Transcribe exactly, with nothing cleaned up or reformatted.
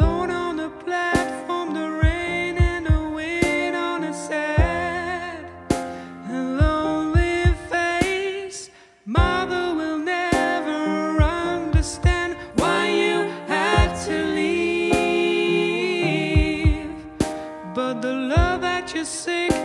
alone on the platform, the rain and the wind on a sad and lonely face. Mother will never understand why you had to leave, but the love that you sing